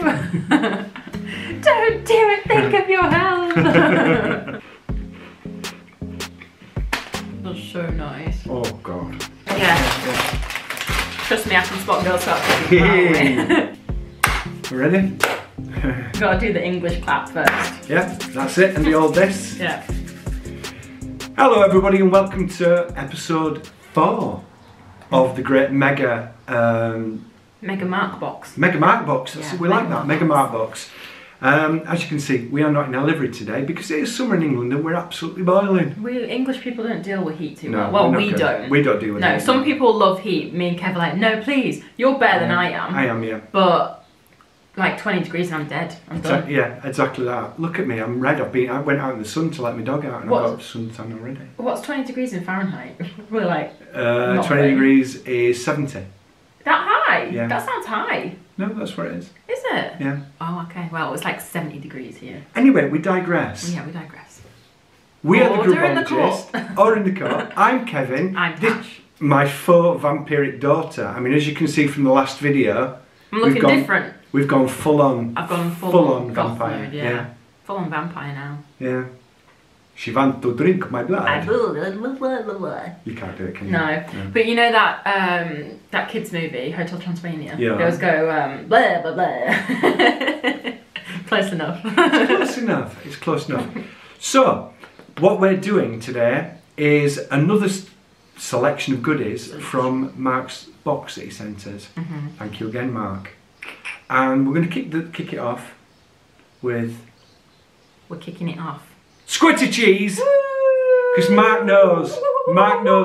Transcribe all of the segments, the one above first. Don't do it, think of your health. That's so nice. Oh god. Yeah. Trust me, I can spot Girl Scout cookies. Ready? Gotta do the English clap first. Yeah, that's it, and the old this. Yeah. Hello everybody and welcome to episode 4 of the great Mega... Mega Mark Box. Mega Mark Box, yeah, we like that, Mega Mark Box. As you can see, we are not in our livery today because it is summer in England and we're absolutely boiling. We English people don't deal with heat too well. Well, we don't. We don't deal with heat. No, some people love heat. Me and Kev are like, no please, you're better than I am. I am, yeah. But like 20 degrees and I'm dead. I'm done. Yeah, exactly that. Look at me, I'm red. I went out in the sun to let my dog out and I got suntan already. What's 20 degrees in Fahrenheit? We're like... 20 degrees is 70. That high? Yeah. That sounds high. No, that's where it is. Is it? Yeah. Oh, okay. Well, it's like 70 degrees here. Anyway, we digress. Yeah, we digress. We are the Grubologists. Or in the court. I'm Kevin. I'm Tash. My faux vampiric daughter. I mean, as you can see from the last video, I'm looking different. We've gone full on. I've gone full on vampire. Mood, yeah. Full on vampire now. Yeah. She wants to drink my blood. I will. You can't do it, can you? No. No. But you know that that kids movie, Hotel Transylvania? Yeah. They always go, blah, blah, blah. Close enough. It's close enough. It's close enough. So, what we're doing today is another selection of goodies from Mark's box that he sent us. Mm-hmm. Thank you again, Mark. And we're going to kick it off with... We're kicking it off. Squirty cheese, because Mark knows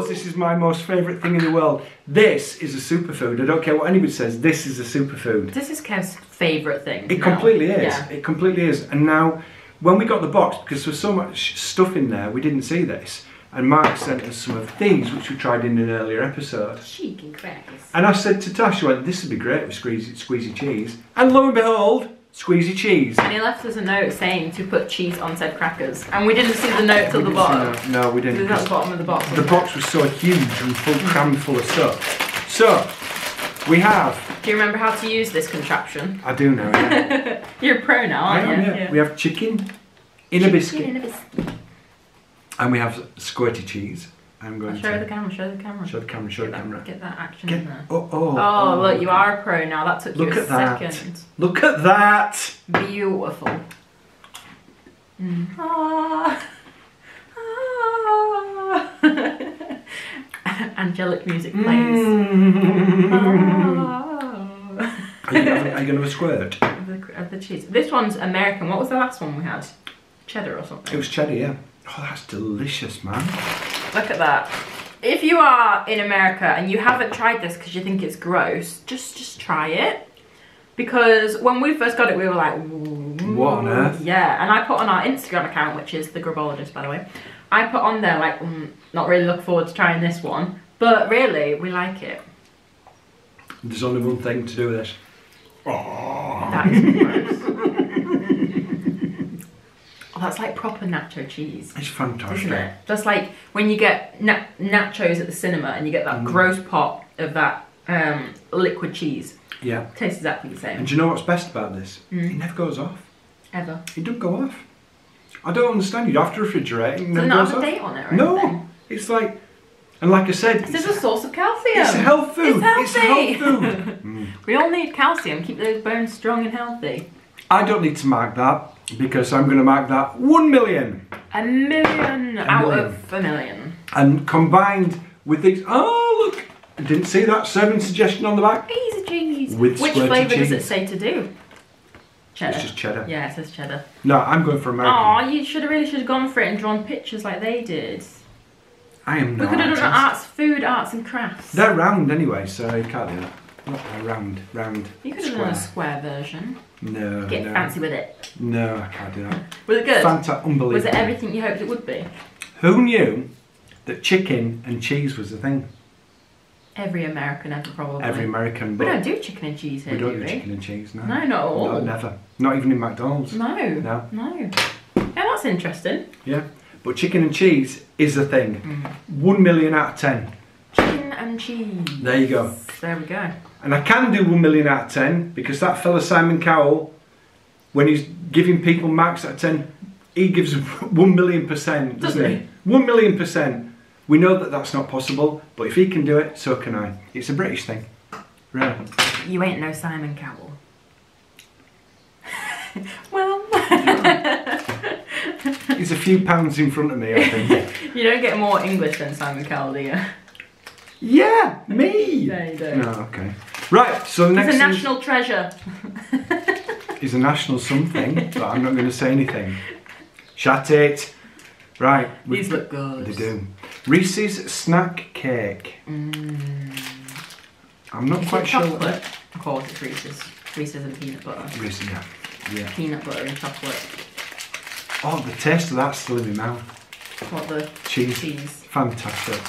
this is my most favourite thing in the world. This is a superfood. I don't care what anybody says, this is a superfood. This is Kev's favourite thing. It completely is, yeah. It completely is. And now, when we got the box, because there was so much stuff in there, we didn't see this. And Mark sent us some of these, which we tried in an earlier episode. Cheek and crackers. And I said to Tash, I went, this would be great with squeezy cheese. And lo and behold, squeezy cheese. And he left us a note saying to put cheese on said crackers. And we didn't see the notes at the bottom. No, we didn't. It was at the bottom of the box. The box was so huge and crammed full of stuff. So, we have... Do you remember how to use this contraption? I do know, yeah. You're a pro now, aren't you? Yeah. We have chicken in a biscuit. Chicken in a biscuit. And we have squirty cheese. I'm going to show the camera, show the camera. Show the camera, show the camera. Get that action in there. Oh, look, you are a pro now. That took you a second. Look at that. Beautiful. Mm. Ah, ah. Angelic music plays. Ah. Are you going to have a squirt? Of the cheese. This one's American. What was the last one we had? Cheddar or something? It was cheddar, yeah. Oh, that's delicious, man. Look at that. If you are in America and you haven't tried this because you think it's gross, just try it. Because when we first got it, we were like, what on earth? Yeah, and I put on our Instagram account, which is The Grubologists, by the way. I put on there, like, not really looking forward to trying this one. But really, we like it. There's only one thing to do with this. Oh. That's gross. Oh, that's like proper nacho cheese. It's fantastic. Isn't it? That's like when you get nachos at the cinema and you get that gross pot of that liquid cheese. Yeah. Tastes exactly the same. And do you know what's best about this? Mm. It never goes off. Ever. It doesn't go off. I don't understand. You'd have to refrigerate and then it never goes off. Does it not have a date on it or anything? No. It's like, and like I said. This is a source of calcium. It's health food. It's healthy. It's health food. We all need calcium. Keep those bones strong and healthy. I don't need to mark that. Because I'm going to mark that 1 million. A million out of a million. And combined with these, oh look, I didn't see that serving suggestion on the back. Easy cheese. With which flavour does it say to do? Cheddar. It's just cheddar. Yeah, it says cheddar. No, I'm going for American. Oh, you really should have gone for it and drawn pictures like they did. I am not. We could have done arts, food, arts and crafts. They're round anyway, so you can't do that. Round. You could have done a square version. No. Get fancy with it. No, I can't do that. Was it good? Unbelievable. Was it everything you hoped it would be? Who knew that chicken and cheese was a thing? Every American ever, probably. Every American. But we don't do chicken and cheese here. We don't do chicken and cheese, no. No, not at all. No, never. Not even in McDonald's. No. No. No. Yeah, that's interesting. Yeah. But chicken and cheese is a thing. 1 million out of 10. Chicken and cheese. There you go. There we go. And I can do 1 million out of 10 because that fella Simon Cowell, when he's giving people marks out of 10, he gives 1,000,000%, doesn't he? 1,000,000%. We know that that's not possible, but if he can do it, so can I. It's a British thing. Really. You ain't no Simon Cowell. Well... He's a few pounds in front of me, I think. You don't get more English than Simon Cowell, do you? Yeah, me! There you go. No, okay. Right, so the next thing... He's a national treasure. He's a national something, but I'm not going to say anything. Shut it. Right. These look good. They do. Reese's snack cake. Mm. I'm not quite sure. Chocolate? Of course, it's Reese's. Reese's and peanut butter. Reese's, yeah. Yeah. Peanut butter and chocolate. Oh, the taste of that's still in my mouth. What, the cheese? Cheese. Fantastic.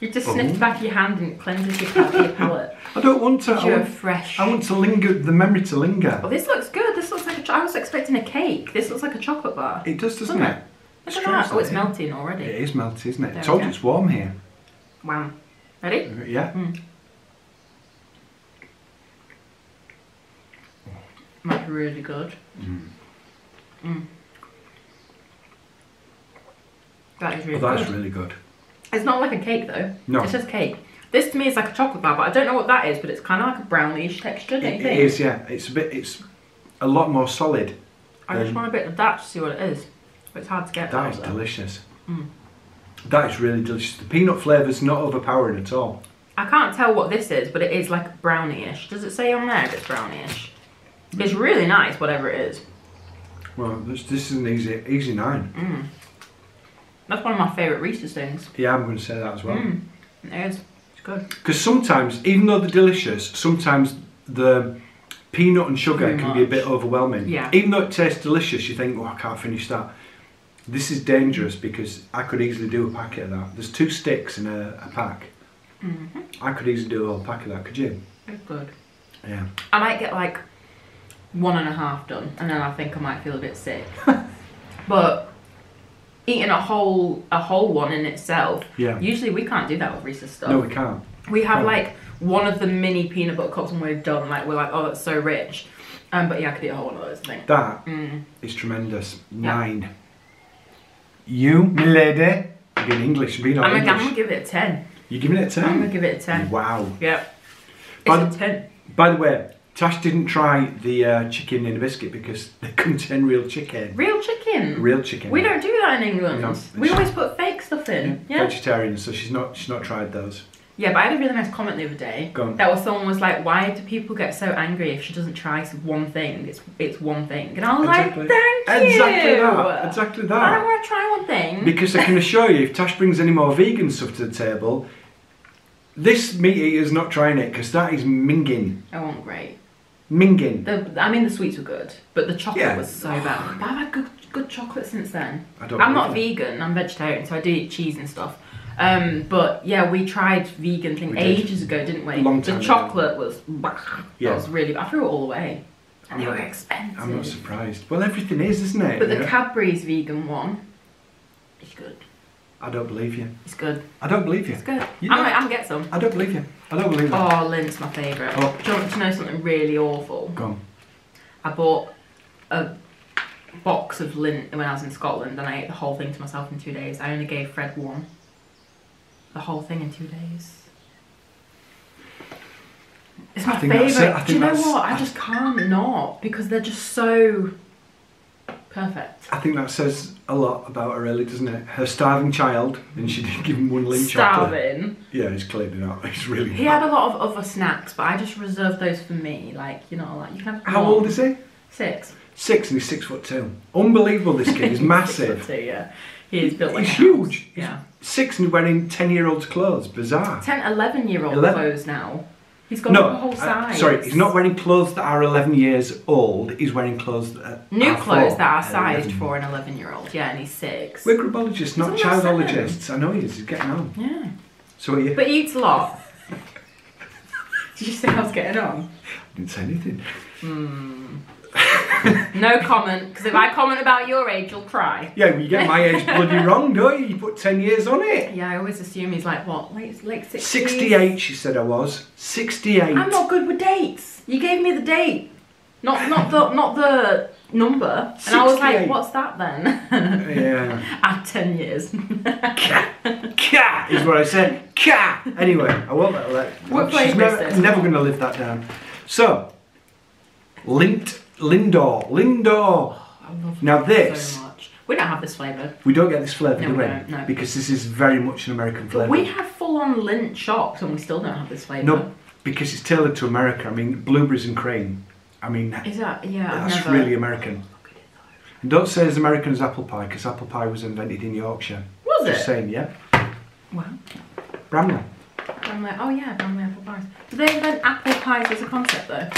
You just sniffed back your hand and it cleanses your palate. I don't want to. You're fresh. I want to linger, the memory to linger. Oh, this looks good. This looks like a. I was expecting a cake. This looks like a chocolate bar. It does, doesn't it? Look at that. Oh, it's melting already. It is melting, isn't it? I told you it's warm here. Wow. Ready? Yeah. Mm. That's really good. Mm. Mm. That is really good. That's really good. It's not like a cake though. No. It's just cake. This to me is like a chocolate bar, but I don't know what that is, but it's kind of like a brownish texture, don't you think? It is, yeah. It's a bit, it's a lot more solid. I just want a bit of that to see what it is. But it's hard to get that. That is delicious. Mm. That is really delicious. The peanut flavour's not overpowering at all. I can't tell what this is, but it is like brownie-ish. Does it say on there if it's brownie-ish? It's really nice, whatever it is. Well, this is an easy 9. Mm. That's one of my favourite Reese's things. Yeah, I'm going to say that as well. Mm, it is. It's good. Because sometimes, even though they're delicious, sometimes the peanut and sugar can be a bit overwhelming. Yeah. Even though it tastes delicious, you think, oh, I can't finish that. This is dangerous because I could easily do a packet of that. There's 2 sticks in a pack. Mm-hmm. I could easily do a whole pack of that, could you? It's good. Yeah. I might get like 1 and a half done and then I think I might feel a bit sick. But... eating a whole one in itself. Yeah. Usually we can't do that with Reese's stuff. No, we can't. We have like one of the mini peanut butter cups and we're done. Like we're like, oh, that's so rich. But yeah, I could eat a whole one of those things. That is tremendous. 9. Yeah. You, milady. You're in English. Read on English. I'm gonna give it a 10. You're giving it a 10. I'm gonna give it a 10. Wow. Yep. It's a 10. By the way, Tash didn't try the chicken in a biscuit because they contain real chicken. Real chicken? Real chicken. We don't do that in England. No, we always put fake stuff in. Yeah. Vegetarian, so she's not tried those. Yeah, but I had a really nice comment the other day. Go on. That was someone was like, why do people get so angry if she doesn't try one thing? It's one thing. And I was like, thank you! Exactly that. Exactly that. I don't want to try one thing. Because I can assure you, if Tash brings any more vegan stuff to the table, this meat eater's not trying it because that is minging. I want great. Minging. I mean, the sweets were good, but the chocolate was so bad. But I've had good chocolate since then. I'm not vegan, I'm vegetarian, so I do eat cheese and stuff. But yeah, we tried vegan thing ages ago, didn't we? Long time ago. The chocolate was, that was really bad. I threw it all away. And they were expensive. I'm not surprised. Well, everything is, isn't it? But the Cadbury's vegan one is good. I don't believe you. It's good. I don't believe you. It's good. You know, I'm gonna get some. I don't believe you. I don't believe that. Oh, Lint's my favourite. Oh. Do you want to know something really awful? Go on. I bought a box of Lint when I was in Scotland and I ate the whole thing to myself in 2 days. I only gave Fred one. The whole thing in 2 days. It's my favourite. Do you know what? I just can't not because they're just so... perfect. I think that says a lot about her, really, doesn't it? Her starving child, and she didn't give him one Lint chocolate. Starving? Yeah, he's clearly not. He's really not. He had a lot of other snacks, but I just reserved those for me. Like, you know, like you can have. How old is he? 6. 6, and he's 6'2". Unbelievable, this kid. He's massive. 6'2", yeah. He's built like. He's huge. Yeah. He's 6 and wearing 10-year-old clothes. Bizarre. 11-year-old clothes now. He's got a whole size. Sorry, he's not wearing clothes that are 11 years old. He's wearing clothes that are sized for an 11-year-old. Yeah, and he's 6. We're grubologists, not childologists. I know he is. He's getting on. Yeah. So are you? But he eats a lot. Did you say I was getting on? I didn't say anything. Mm. No comment, because if I comment about your age, you'll cry. Yeah, well, you get my age bloody wrong, don't you? You put 10 years on it. Yeah, I always assume he's like, what, late 60s? 68, she said I was. 68. I'm not good with dates. You gave me the date. Not the number. 68. And I was like, what's that then? Yeah. At 10 years. Ka is what I said. Ka. Anyway, I won't let her she's never going to live that down. So, Lindor. Oh, I love now this. So much. We don't have this flavour. We don't get this flavour, no, do we? Don't, no. Because this is very much an American flavour. We have full-on lint shops and we still don't have this flavour. No, because it's tailored to America. I mean, blueberries and cream. I mean, is that, yeah, that's really American. Oh, look at it though. And don't say as American as apple pie, because apple pie was invented in Yorkshire. Was it? Just saying, yeah. Wow. Bramley. Bramley. Oh yeah, Bramley apple pies. Did they invent apple pies as a concept though?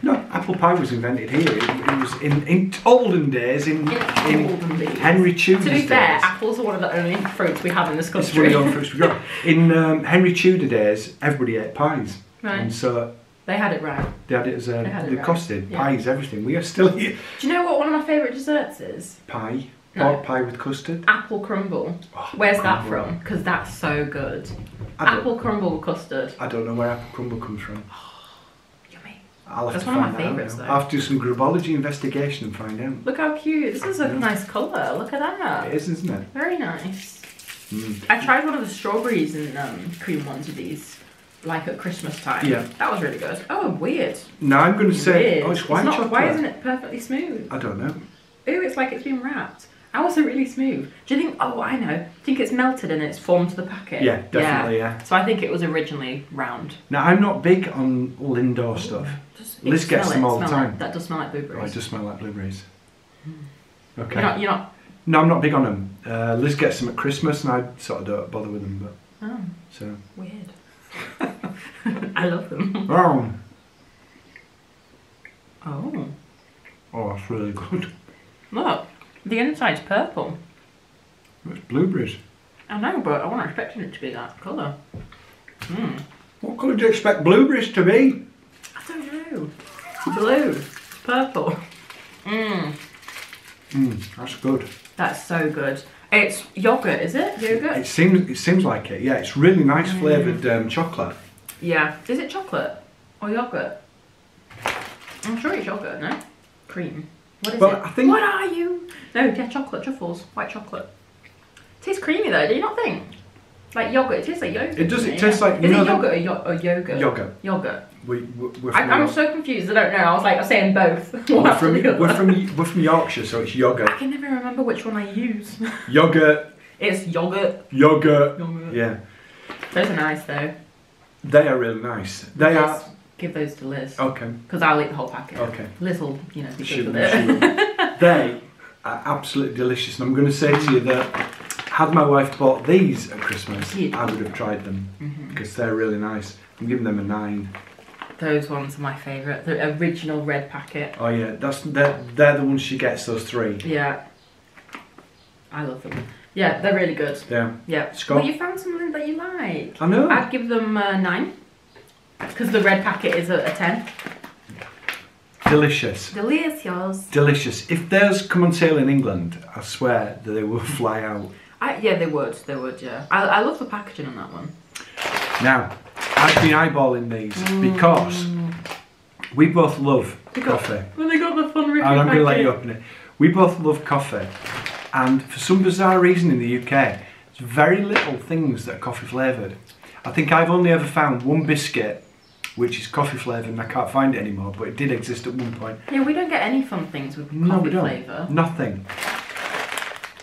No, apple pie was invented here. It was in olden days, in Henry Tudor's days. To be fair, apples are one of the only fruits we have in this country. It's one of the only fruits we got. In Henry Tudor days, everybody ate pies. Right. And so they had it right. They had it as a, they costed, yeah. Pies, everything. We are still here. Do you know what one of my favourite desserts is? Pie. No. Pork pie with custard. Apple crumble. Oh, where's crumble. That from? Because that's so good. Apple crumble with custard. I don't know where apple crumble comes from. I'll have to find out. That's one of my favourites though. I'll have to do some grubology investigation and find out. Look how cute. This is a nice colour. Look at that. It is, isn't it? Very nice. Mm. I tried one of the strawberries and cream ones of these, like at Christmas time. Yeah. That was really good. Oh, weird. No, I'm going to say, oh, it's white chocolate. Why isn't it perfectly smooth? I don't know. Ooh, it's like it's been wrapped. I also really smooth. Do you think, oh, I know. I think it's melted and it's formed the packet. Yeah, definitely, yeah. So I think it was originally round. Now, I'm not big on Lindor stuff. Liz gets them all the time. That does smell like blueberries. Oh, I just smell like blueberries. Okay. You're not... No, I'm not big on them. Liz gets them at Christmas and I sort of don't bother with them, but... Oh. So. Weird. I love them. Oh. Oh, that's really good. Look. The inside's purple. It's blueberries. I know, but I wasn't expecting it to be that colour. Mm. What colour do you expect blueberries to be? I don't know. Blue. Purple. Mmm. Mmm, that's good. That's so good. It's yoghurt, is it? Yoghurt? It seems like it, yeah. It's really nice flavoured chocolate. Yeah. Is it chocolate? Or yoghurt? I'm sure it's yoghurt, no? Cream. What is it? I think what are you? No, yeah, chocolate truffles, white chocolate. It tastes creamy though, do you not think? Like yoghurt, it tastes like yogurt. It does, it tastes like... Is it yogurt or yogurt? Yogurt. Yogurt. I'm so confused, I don't know. I was like, I'm saying both. We're from Yorkshire, so it's yogurt. I can never remember which one I use. Yogurt. It's yogurt. Yogurt. Yogurt. Yeah. Those are nice though. They are really nice. They are... Give those to Liz. Okay. Because I'll eat the whole packet. Okay. Little, you know, they are absolutely delicious. And I'm going to say to you that had my wife bought these at Christmas, I would have tried them because they're really nice. I'm giving them a 9. Those ones are my favourite. The original red packet. Oh yeah, they're the ones she gets. Those 3. Yeah. I love them. Yeah, they're really good. Yeah. Yeah. Scott? Well, you found something that you like. I know. I'd give them a 9. Because the red packet is a 10. Delicious. Delicious. Delicious. If theirs come on sale in England, I swear that they will fly out. Yeah, they would, yeah. I love the packaging on that one. Now, I've been eyeballing these because we both love coffee. Well, they got the fun review packet. I'm going to let you open it. We both love coffee. And for some bizarre reason in the UK, there's very little things that are coffee flavoured. I think I've only ever found one biscuit which is coffee flavoured and I can't find it anymore, but it did exist at one point. Yeah, we don't get any fun things with coffee flavour. Nothing.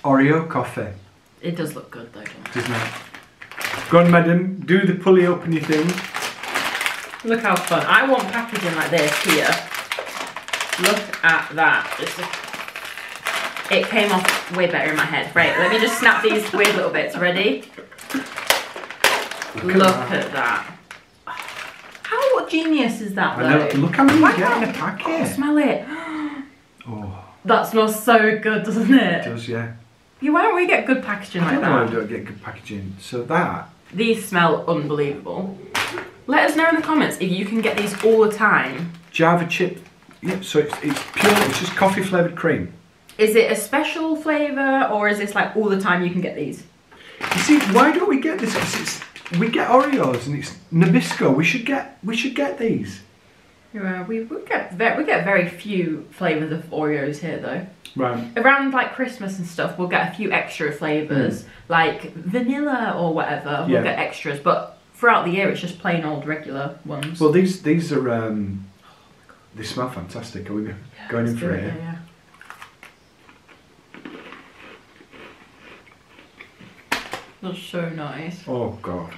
Oreo coffee. It does look good though, doesn't it? Go on, madam, do the pulley open your thing. Look how fun. I want packaging like this here. Look at that. It came off way better in my head. Right, let me just snap these weird little bits. Ready? Look at that. What genius is that though? I know. Look how many you get in a packet. Oh, smell it. Oh. That smells so good, doesn't it? It does, yeah. Why don't we get good packaging like that? I don't know why we don't get good packaging. So that... These smell unbelievable. Let us know in the comments if you can get these all the time. Java chip Yep, so it's pure, it's just coffee flavoured cream. Is it a special flavour, or is this like all the time you can get these? You see, why don't we get this? We get Oreos and it's Nabisco. We should get these. Yeah, we get very few flavours of Oreos here though. Right. Around like Christmas and stuff, we'll get a few extra flavours, like vanilla or whatever. We'll get extras, but throughout the year it's just plain old regular ones. Well, these are they smell fantastic. Are we going in for it? Yeah. That's so nice. Oh god.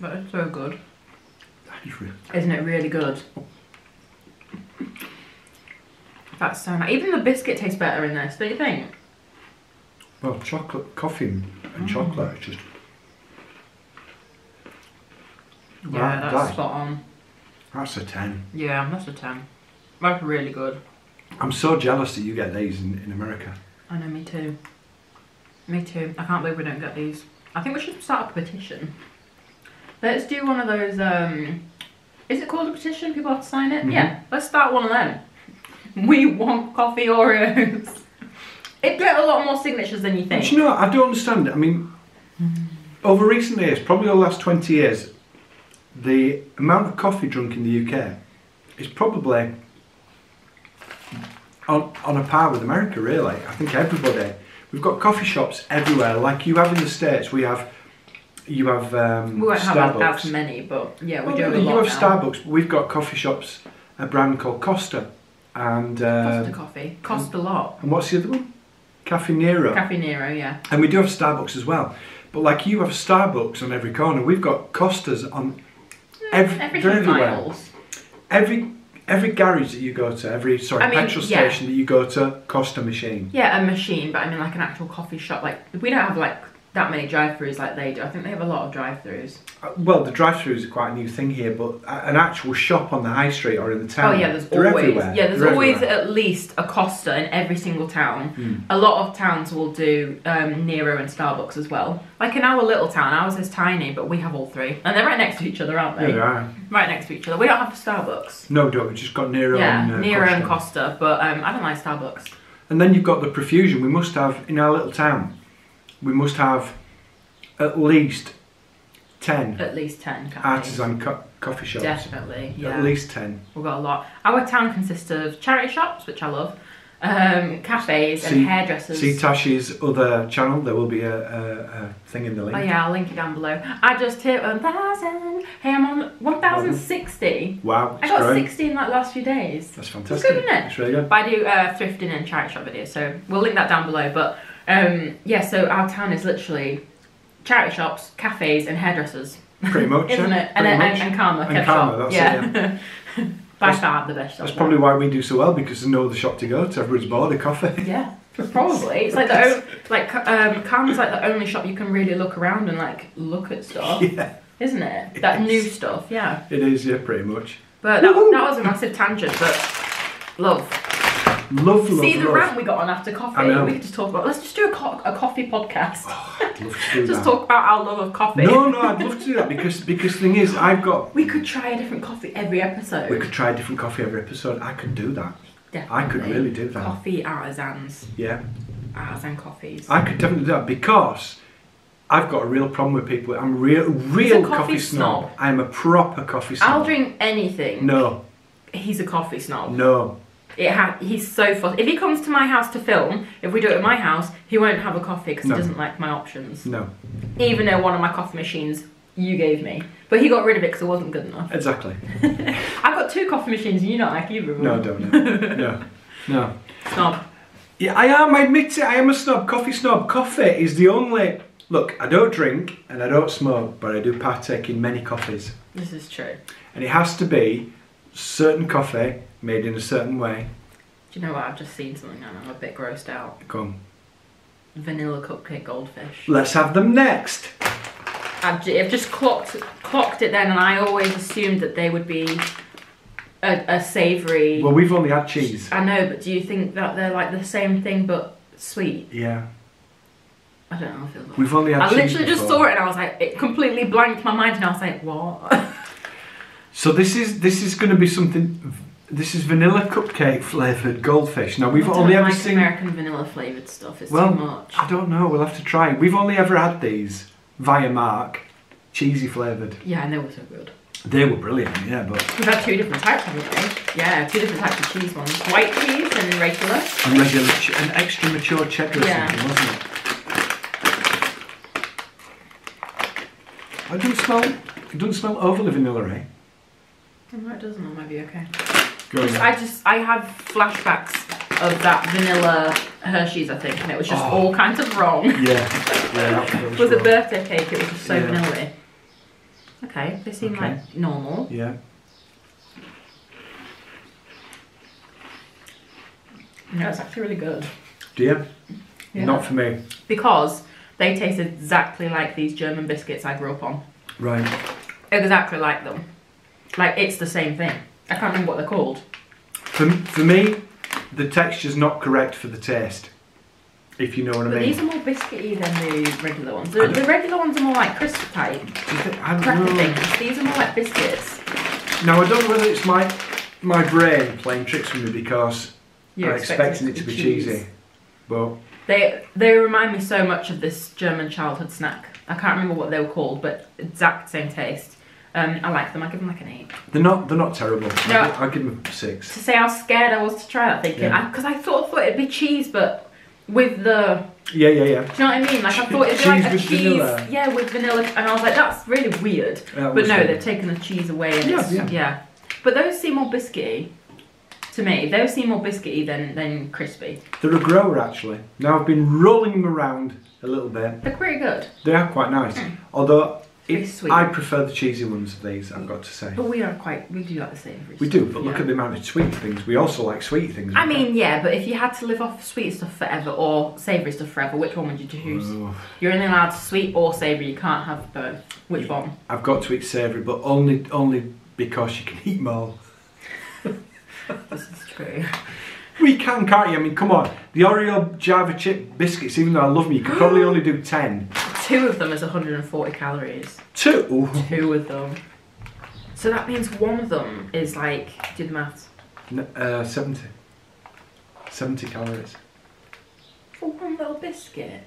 That is so good. That is really good. Isn't it really good? That's so nice. Even the biscuit tastes better in this, don't you think? Well, chocolate, coffee and chocolate is just... Yeah, that's spot on. That's a 10. Yeah, that's a 10. That's really good. I'm so jealous that you get these in America. I know, me too. Me too. I can't believe we don't get these. I think we should start a petition. Let's do one of those, is it called a petition? People have to sign it? Yeah, let's start one of them. We want coffee Oreos. It'd get a lot more signatures than you think. But you know, I don't understand it. I mean, over recent years, probably the last 20 years, the amount of coffee drunk in the UK is probably on a par with America, really. I think everybody, we've got coffee shops everywhere, like you have in the States. We have, you have we won't Starbucks. Have as many, but yeah, we do have a lot. You have now. Starbucks. We've got coffee shops, a brand called Costa, and Costa coffee costs a lot. And what's the other one? Caffè Nero. Caffè Nero, yeah. And we do have Starbucks as well, but like you have Starbucks on every corner. We've got Costas on everywhere. Every garage that you go to, petrol station that you go to, Costa machine. Yeah, a machine, but I mean like an actual coffee shop. Like we don't have like that many drive-throughs like they do. I think they have a lot of drive-throughs. Well, the drive-throughs are quite a new thing here, but an actual shop on the high street or in the town. Oh yeah, there's always at least a Costa in every single town. A lot of towns will do Nero and Starbucks as well. Like in our little town, ours is tiny, but we have all three, and they're right next to each other, aren't they? Yeah, they are. Right next to each other. We don't have Starbucks. No, don't. We just got Nero and Nero Costa. And Costa, but I don't like Starbucks. And then you've got the profusion. We must have in our little town. We must have at least 10. At least 10 artisan coffee shops. Definitely, yeah. At least 10. We've got a lot. Our town consists of charity shops, which I love, cafes and hairdressers. See Tash's other channel. There will be a thing in the link. Oh yeah, I'll link it down below. I just hit 1,000. Hey, I'm on 1,060. Wow, I got growing. 60 in like last few days. That's fantastic. It's good, isn't it? It's really good. But I do thrifting and charity shop videos, so we'll link that down below. But yeah, so our town is literally charity shops, cafes and hairdressers. Pretty much, isn't it? And Karma. And Karma, that's it, yeah. By far the best shop. That's probably why we do so well, because there's no other shop to go to. Everybody's bored of coffee. Yeah, probably. It's like the only, like, Karma's like the only shop you can really look around and like look at stuff. Yeah. Isn't it? That new stuff, yeah. It is, yeah, pretty much. But that was a massive tangent, but love. Rant we got on after coffee. We could just talk about. Let's just do a coffee podcast. Oh, I'd love to do just talk about our love of coffee. No, I'd love to do that because the thing is, I've got. We could try a different coffee every episode. I could do that. Definitely. I could really do that. Coffee artisans. Yeah. Artisan coffees. I could definitely do that because I've got a real problem with people. I'm real coffee snob. I'm a proper coffee snob. I'll drink anything. No. He's a coffee snob. No. He's so fussy. If he comes to my house to film, if we do it at my house, he won't have a coffee because he doesn't like my options. No. Even though one of my coffee machines you gave me. But he got rid of it because it wasn't good enough. Exactly. I've got two coffee machines and you don't like either of them. No, don't. No. Snob. Yeah, I am. I admit it. I am a snob. Coffee snob. Coffee is the only... Look, I don't drink and I don't smoke, but I do partake in many coffees. This is true. And it has to be certain coffee... made in a certain way. Do you know what? I've just seen something and I'm a bit grossed out. Come. Vanilla cupcake goldfish. Let's have them next. I've just clocked it then, and I always assumed that they would be a savoury. Well, we've only had cheese. I know, but do you think that they're like the same thing but sweet? Yeah. I don't know. I feel like we've only had cheese. I literally just saw it and I was like, it completely blanked my mind, and I was like, what? So this is going to be something. This is vanilla cupcake flavoured goldfish. Now we've only ever seen American vanilla flavoured stuff. It's too much. I don't know. We'll have to try. We've only ever had these via Mark, cheesy flavoured. Yeah, and they were so good. They were brilliant. Yeah, but we've had two different types of it. Yeah, two different types of cheese ones: white cheese and regular. And regular, an extra mature cheddar or something, wasn't it? It doesn't smell overly vanilla-y. No, it doesn't, it might be okay. I have flashbacks of that vanilla Hershey's, I think, and it was just all kinds of wrong. Yeah, yeah. It was a birthday cake, it was just so vanilla-y. Okay, they seem like normal. Yeah. No, it's actually really good. Do you? Yeah. Not for me. Because they taste exactly like these German biscuits I grew up on. Right. Exactly like them. Like, it's the same thing. I can't remember what they're called. For me, the texture's not correct for the taste, if you know what I mean. These are more biscuity than the regular ones. The regular ones are more like crisp type. I don't know. These are more like biscuits. Now, I don't know whether it's my brain playing tricks with me because I'm expecting it to be cheesy. But They remind me so much of this German childhood snack. I can't remember what they were called, but exact same taste. I like them. I give them like an 8. They're not terrible. No, I give them a 6. To say how scared I was to try that, thinking because I thought it'd be cheese, but with the Do you know what I mean? Like I thought it'd be like a cheese, vanilla. With vanilla, and I was like, that's really weird. But no, they've taken the cheese away, and But those seem more biscuity. To me, they seem more biscuity than crispy. They're a grower actually. Now I've been rolling them around a little bit. They're pretty good. They are quite nice. Mm. Although I prefer the cheesy ones of these, I've got to say. But we do like the savoury. We do, but look at the amount of sweet things. We also like sweet things. I mean, but if you had to live off sweet stuff forever or savoury stuff forever, which one would you choose? Oh. You're only allowed sweet or savoury, you can't have both. Which one? I've got to eat savoury, but only because you can eat more. This is true. We can, can't you? I mean, come on. The Oreo Java chip biscuits, even though I love them, you can probably only do 10. 2 of them is 140 calories. 2? Ooh. 2 of them. So that means 1 of them is like, do the maths. 70. 70 calories. For 1 little biscuit?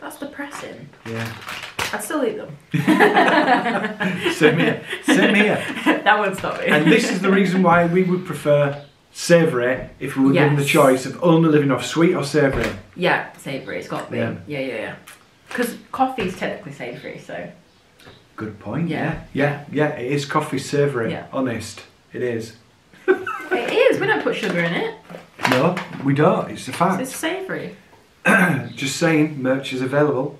That's depressing. Yeah. I'd still eat them. Same here. Same here. That won't stop me. And this is the reason why we would prefer savoury if we were given the choice of only living off sweet or savoury. Yeah, savoury. It's got to be. Yeah. Because coffee is technically savoury, so. Good point. Yeah. It is coffee savoury. Yeah. Honest. It is. It is. We don't put sugar in it. No, we don't. It's a fact. It's savoury. Just saying, merch is available.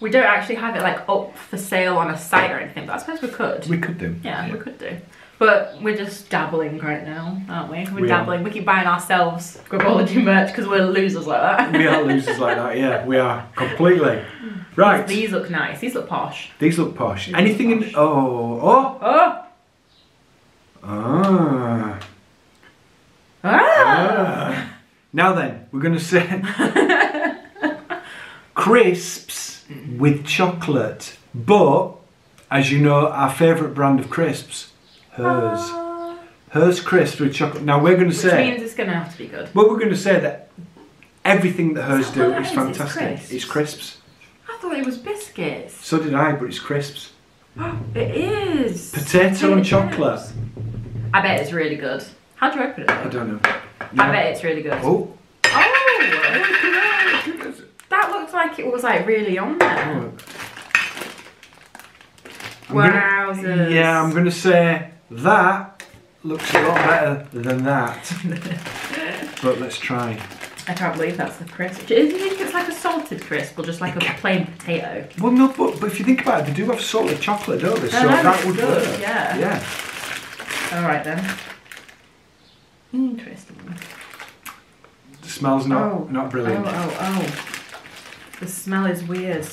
We don't actually have it like up for sale on a site or anything, but I suppose we could. We could do. Yeah, we could do. But we're just dabbling right now, aren't we? We're dabbling. We keep buying ourselves Grubology merch because we're losers like that. We are losers like that, yeah. We are. Completely. Right. These look nice. These look posh. These look posh. Anything in... Now then, we're going to say crisps with chocolate, but as you know, our favourite brand of crisps, Hers. Hers crisps with chocolate. Now we're going to say... Which means it's going to have to be good. Well, we're going to say that everything that Hers do is fantastic. It's crisps. I thought it was biscuits. So did I, but it's crisps. It is. Potato and chocolate. I bet it's really good. How do you open it though? I don't know. I bet it's really good. Oh! That looked like it was like really on there. Wowzers. Yeah, I'm going to say that looks a lot better than that. But let's try. I can't believe that's the crisp. Do you think it's like a salted crisp or just like a plain potato? Well, no, but if you think about it, they do have salted chocolate, don't they? So that would work. Yeah. All right then. Interesting. The smell's not brilliant. The smell is weird.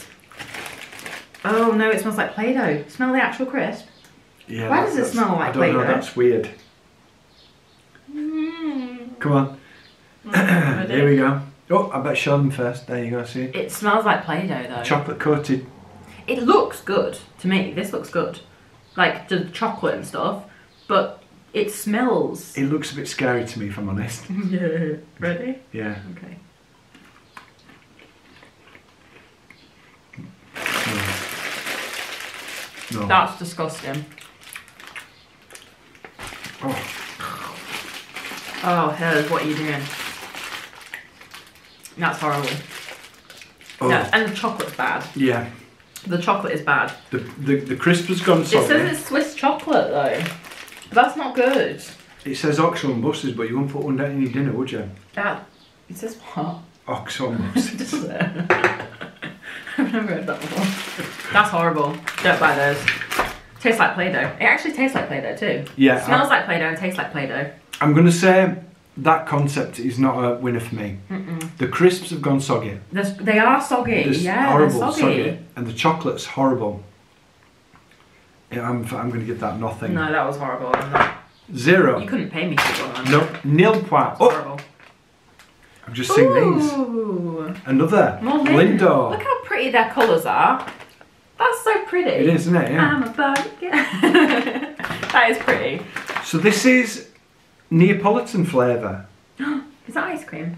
Oh no, it smells like Play-Doh. Smell the actual crisp. Yeah. Why does it smell like Play-Doh? I don't know. That's weird. Mm. Come on. Here we go. Oh, I better show them first. There you go. See. It smells like Play-Doh though. Chocolate coated. It looks good to me. This looks good. Like the chocolate and stuff, but it smells. It looks a bit scary to me, if I'm honest. Yeah. Ready? Yeah. Okay. No. That's disgusting. Oh. Oh, Herb, what are you doing? That's horrible. Oh. No, and the chocolate's bad. Yeah. The chocolate is bad. The crisp has gone soggy. It says it's Swiss chocolate though. That's not good. It says Oxo and Busters, but you wouldn't put one down in your dinner, would you? That, it says what? Oxo and Busters. Does it? I've never heard that before. That's horrible. Don't buy those. Tastes like Play-Doh. It actually tastes like Play-Doh too. Yeah. It smells like Play-Doh and tastes like Play-Doh. I'm going to say that concept is not a winner for me. Mm-mm. The crisps have gone soggy. They are soggy. They're horrible, they're soggy. And the chocolate's horrible. Yeah, I'm going to give that nothing. No, that was horrible. Zero. You couldn't pay me for one. No, nil point. Oh. Horrible. I'm just seeing these. Another. Lindor. Look how pretty their colours are. That's so pretty. It is, isn't it? Yeah. I'm a bugger. That is pretty. So this is Neapolitan flavour. Is that ice cream?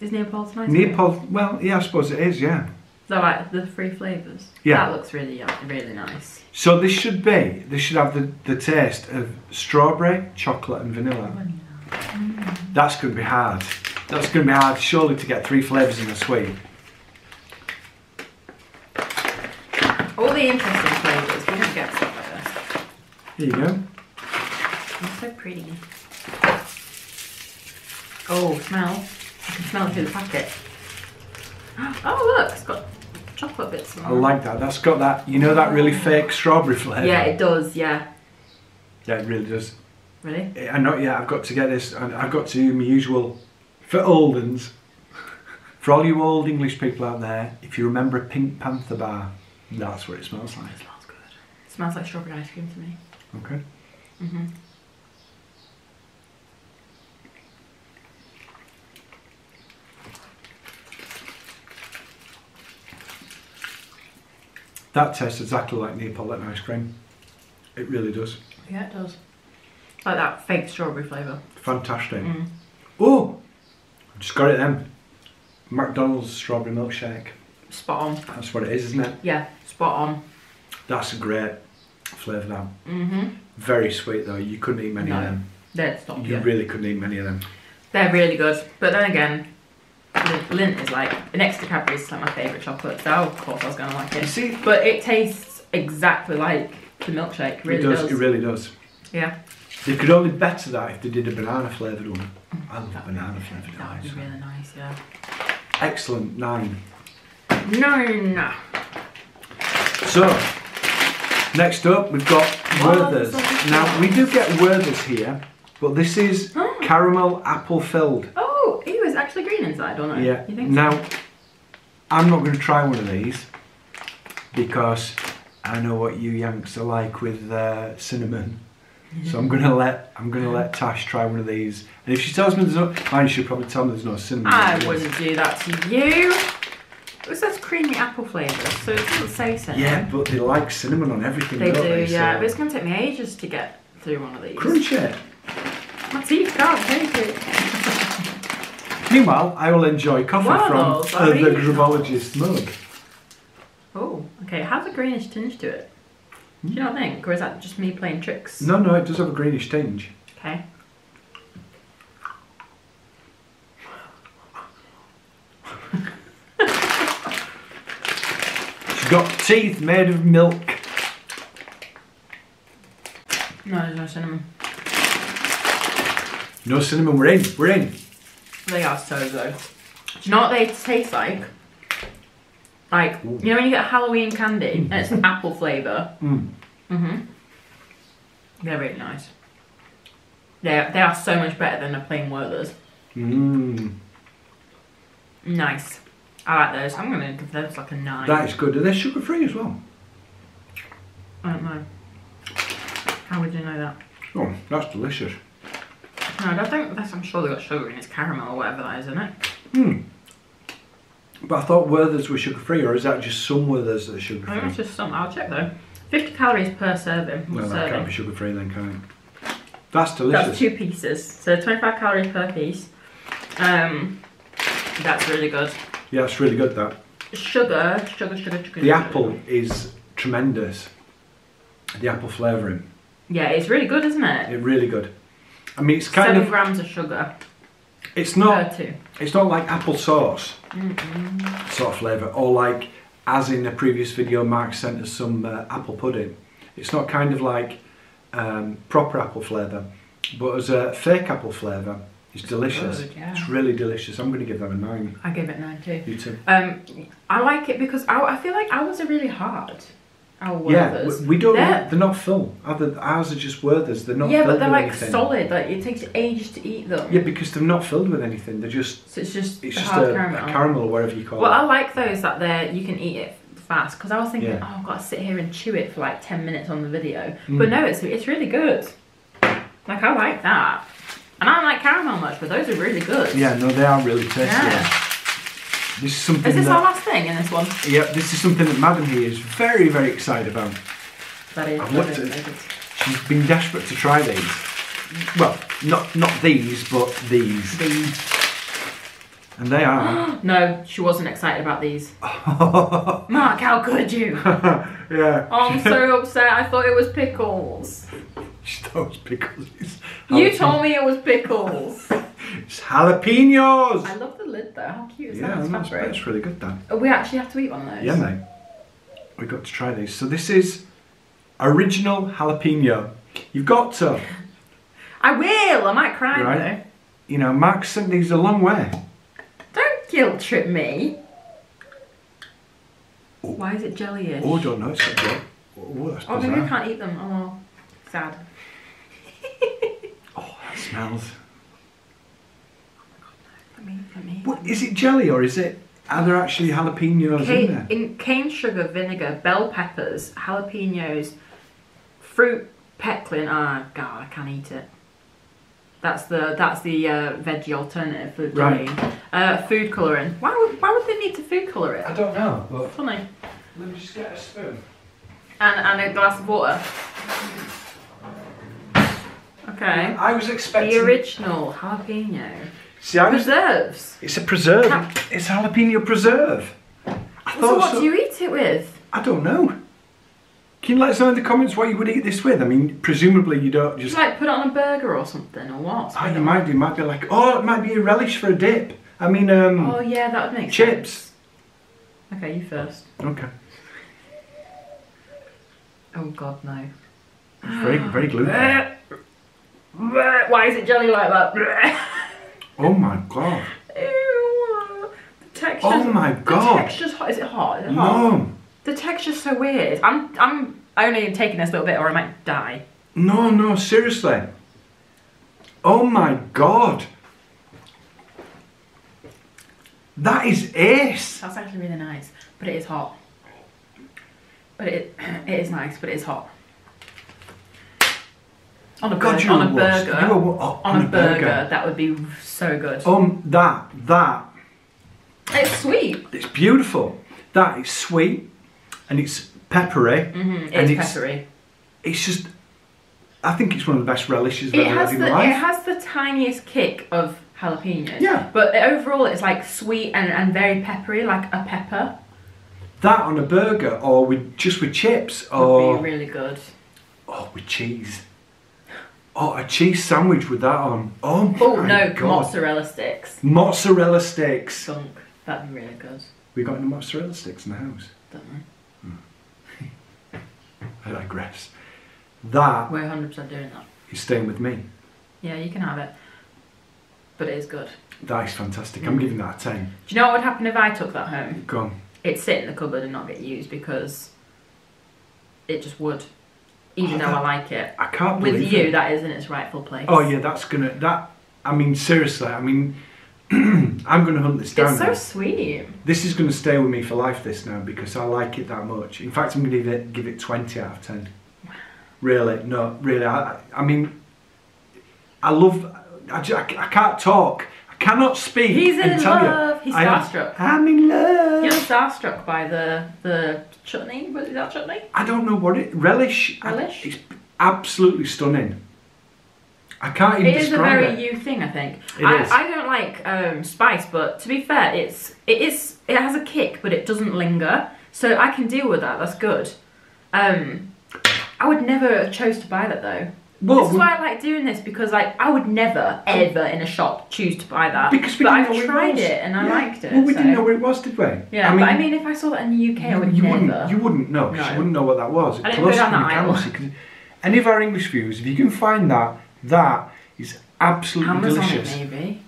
Is Neapolitan ice cream? Well, yeah, I suppose it is, yeah. So like the three flavours? Yeah. That looks really, really nice. So this should be, this should have the taste of strawberry, chocolate and vanilla. Mm. That's going to be hard. That's going to be hard, surely, to get three flavours in a sweet. All the interesting flavours, we don't get stuff like this. Here you go. It's so pretty. Oh, smell. I can smell it through the packet. Oh look, it's got chocolate bits on it. I like that, that's got that, you know that really fake strawberry flavour? Yeah, it does, yeah. Yeah, it really does. Really? I've got to get this, I've got to do my usual, for old uns, for all you old English people out there, if you remember a Pink Panther Bar, that's what it smells like. It smells good. It smells like strawberry ice cream to me. Okay. Mm-hmm. That tastes exactly like Neapolitan ice cream. It really does. Yeah, it does. Like that fake strawberry flavour. Fantastic. Mm. Oh! I just got it then. McDonald's strawberry milkshake. Spot on. That's what it is, isn't it? Yeah, spot on. That's a great flavour now. Mm-hmm. Very sweet though, you couldn't eat many of them. You really couldn't eat many of them. They're really good, but then again, Lint is like, next to Cadbury's, like my favourite chocolate, so of course I was going to like it. You see, but it tastes exactly like the milkshake, it really does. Yeah. They could only better that if they did a banana flavoured one. I love banana flavoured ice. That would be really nice, yeah. Excellent, 9. So, next up we've got Werther's. Now, we do get Werther's here, but this is caramel apple filled. Oh. It's actually green inside, or no? Yeah. You think so? Now, I'm not going to try one of these because I know what you Yanks are like with cinnamon. So I'm going to let Tash try one of these, and if she tells me there's no, mine should probably tell me there's no cinnamon. I wouldn't do that to you. It says creamy apple flavour, so it doesn't say cinnamon. Yeah, but they like cinnamon on everything. They do, yeah. So. But it's going to take me ages to get through one of these. Crunch it. My teeth can't take it. Meanwhile, I will enjoy coffee from the Grubologists mug. Oh, okay. It has a greenish tinge to it. Do you not think? Or is that just me playing tricks? No, no, it does have a greenish tinge. Okay. She's got teeth made of milk. No, there's no cinnamon. No cinnamon, we're in. We're in. They are so good. Do you know what they taste like? Like, you know when you get Halloween candy and it's apple flavour? Mm. Mm-hmm. They're really nice. They are so much better than the plain Werther's. Mmm. Nice. I like those. I'm going to give those like a 9. That is good. Are they sugar free as well? I don't know. How would you know that? Oh, that's delicious. No, I don't think that's, I'm sure they've got sugar in it, it's caramel or whatever that is, isn't it? Hmm. But I thought Werther's were sugar free, or is that just some Werther's that are sugar free? I think it's just some. I'll check though. 50 calories per serving. No, that can't be sugar free then, can it? That's delicious. That's 2 pieces, so 25 calories per piece. That's really good. Yeah, it's really good, that. Sugar. The apple is tremendous. The apple flavouring. Yeah, it's really good, isn't it? It's really good. I mean, it's kind of 7 grams of sugar. It's not like applesauce sort of flavour, or like, as in the previous video, Mark sent us some apple pudding. It's not kind of like proper apple flavour, but as a fake apple flavour, it's delicious. Good, yeah. It's really delicious. I'm going to give that a 9. I give it 9 too. You too. I like it because I feel like ours are really hard. Our Werther's. Yeah, we don't. They're not full. Ours are just Werther's. They're not. Yeah, filled but they're with like anything. Solid. Like it takes ages to eat them. Yeah, because they're not filled with anything. They're just. So it's just a caramel, whatever you call it. Well, I like those that you can eat it fast, because I was thinking, oh, I've got to sit here and chew it for like 10 minutes on the video. But no, it's really good. Like I like that, and I don't like caramel much, but those are really good. Yeah, no, they are really tasty. Yeah. This is something. Is this our last thing in this one? Yep, this is something that Madam here is very, very excited about. That is. I've looked at. She's been desperate to try these. Well, not these, but these. These. And they are. No, she wasn't excited about these. Mark, how could you? Yeah. Oh, I'm so upset. I thought it was pickles. She thought it was pickles. You told me it was pickles. It's jalapenos! I love the lid though, how cute is that? Yeah, that's really good then. We actually have to eat one of those. Yeah, mate. We've got to try these. So this is original jalapeno. You've got to. I will! I might cry though. You know, Mark sent these a long way. Don't guilt trip me. Oh. Why is it jelly-ish? Oh, I don't know. It's got jelly. Oh, that's bizarre. Oh, maybe we can't eat them. Oh, sad. Oh, that smells. What is it, jelly or is it? Are there actually jalapenos in there? In cane sugar, vinegar, bell peppers, jalapenos, fruit peckling. Ah, oh, God, I can't eat it. That's the veggie alternative for jelly. Right. Food colouring. Why would they need to food colour it? I don't know. But funny. Let me just get a spoon. And a glass of water. Okay. I was expecting the original jalapeno. See, preserves. It's a preserve. It's a jalapeno preserve. So what do you eat it with? I don't know. Can you let us know in the comments what you would eat this with? I mean, presumably you don't just... Like put it on a burger or something, or what? Oh, you might do. It might be like, oh, it might be a relish for a dip. I mean, oh yeah, that would make chips. Sense. Okay, you first. Okay. Oh God, no. It's very, very gluey. Why is it jelly like that? Oh my God. Ew. The texture. Oh my God. The texture's hot. Is it hot? Is it hot? No. The texture's so weird. I'm only taking this little bit or I might die. No, no, seriously. Oh my God. That is ace. That's actually really nice, but it is hot. But it is nice, but it is hot. On a burger, that would be so good. It's sweet. It's beautiful. That is sweet, and it's peppery. It's peppery. It's just, I think it's one of the best relishes I've ever had in my life. It has the tiniest kick of jalapenos. Yeah. But overall, it's like sweet and very peppery, like a pepper. That on a burger, or just with chips, or would be really good. Oh, with cheese. Oh, a cheese sandwich with that on. Oh my God. Oh no, mozzarella sticks. Mozzarella sticks. Gunk. That'd be really good. We got any mozzarella sticks in the house? Don't know. I digress. That. We're 100% doing that. You're staying with me. Yeah, you can have it. But it is good. That is fantastic. I'm giving that a 10. Do you know what would happen if I took that home? Go on. It'd sit in the cupboard and not get used because it just would. Even though I like it. I can't believe with you, that is in its rightful place. Oh yeah, that's gonna, I mean seriously, I mean, I'm gonna hunt this down. It's so sweet. This is gonna stay with me for life this now, because I like it that much. In fact, I'm gonna give it 20 out of 10. Wow. Really, no, really, I mean, I can't talk. I cannot speak. He's in love. He's starstruck. I'm in love. You're starstruck by the chutney. What is that chutney? I don't know what it relish. It's absolutely stunning. I can't even describe it. It is a very you thing, I think. I don't like spice, but to be fair, it has a kick, but it doesn't linger. So I can deal with that. That's good. I would never have chose to buy that though. Well, this is why I like doing this, because like I would never ever in a shop choose to buy that. Because we didn't know I've tried it and I liked it. Well, we didn't know what it was, did we? Yeah, I mean, but I mean, if I saw that in the UK, I would never. You wouldn't know, because you wouldn't know what that was. I didn't go down that aisle. Any of our English viewers, if you can find that, that is absolutely delicious. Maybe.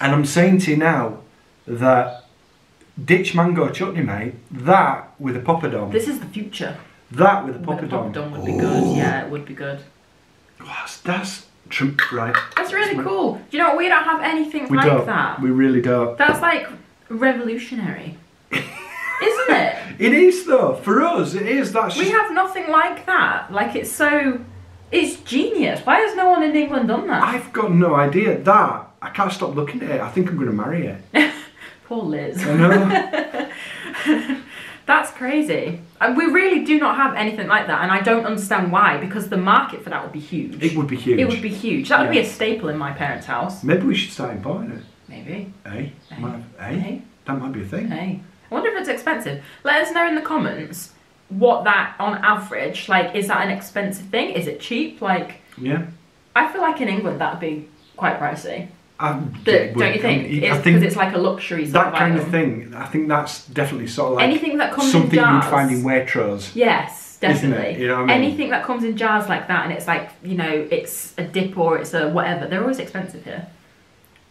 And I'm saying to you now that ditch mango chutney, mate. That with a poppadom. This is the future. That with a poppadom. Poppadom would be good. Yeah, it would be good. That's true, right? That's really cool. Do you know what? We don't have anything like that. We really don't. That's like revolutionary, isn't it? It is though. For us, it is. That's we have nothing like that. Like it's so, it's genius. Why has no one in England done that? I've got no idea. That I can't stop looking at it. I think I'm going to marry it. Poor Liz. I know. That's crazy. We really do not have anything like that, and I don't understand why, because the market for that would be huge. It would be huge. It would be huge. That would be a staple in my parents' house. Maybe we should start importing it. Maybe. Hey. Hey. That might be a thing. Hey. I wonder if it's expensive. Let us know in the comments what that, on average, like, is that an expensive thing? Is it cheap? Like, yeah. I feel like in England that would be quite pricey. Don't you think? It's because it's like a luxury sort of kind of thing. I think that's definitely sort of like anything that comes something in jars, you'd find in Waitrose. Yes, definitely. You know what I mean? Anything that comes in jars like that, and it's like, you know, it's a dip or it's a whatever. They're always expensive here.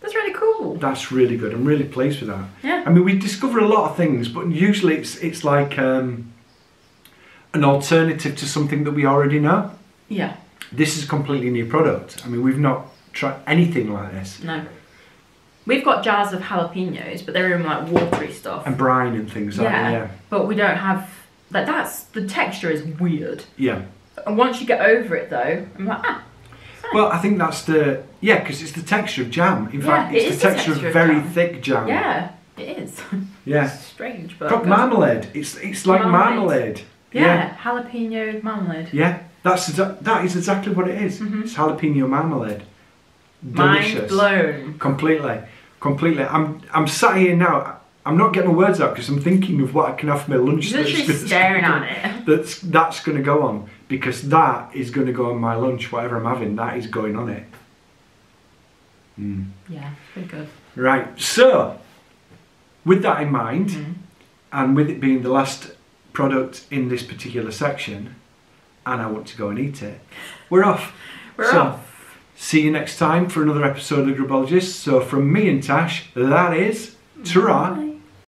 That's really cool. That's really good. I'm really pleased with that. Yeah. I mean, we discover a lot of things, but usually it's like an alternative to something that we already know. Yeah. This is a completely new product. I mean, we've not try anything like this. No. We've got jars of jalapenos, but they're in like watery stuff. And brine and things like that, yeah. But we don't have, like that's, the texture is weird. Yeah. And once you get over it though, I'm like, ah. Well, I think that's the, yeah, because it's the texture of jam. In fact, it's the texture of very thick jam. Yeah, it is. Yeah. It's strange, but. Got marmalade. It's like marmalade. Yeah, jalapeno marmalade. Yeah, that is exactly what it is. Mm-hmm. It's jalapeno marmalade. Delicious. Mind blown. Completely. Completely. I'm sat here now. I'm not getting my words out because I'm thinking of what I can have for my lunch. You're literally staring at it. That's going to go on, because that is going to go on my lunch. Whatever I'm having, that is going on it. Mm. Yeah, pretty good. Right. So, with that in mind, and with it being the last product in this particular section, and I want to go and eat it, we're off. We're off. See you next time for another episode of The Grubologists. So from me and Tash, that is ta-ra.